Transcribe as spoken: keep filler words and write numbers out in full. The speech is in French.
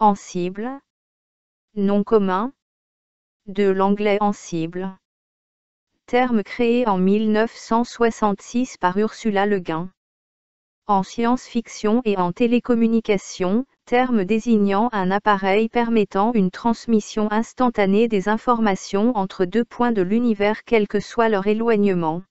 Ansible. Nom commun. De l'anglais Ansible. Terme créé en mille neuf cent soixante-six par Ursula Le Guin. En science-fiction et en télécommunication, terme désignant un appareil permettant une transmission instantanée des informations entre deux points de l'univers quel que soit leur éloignement.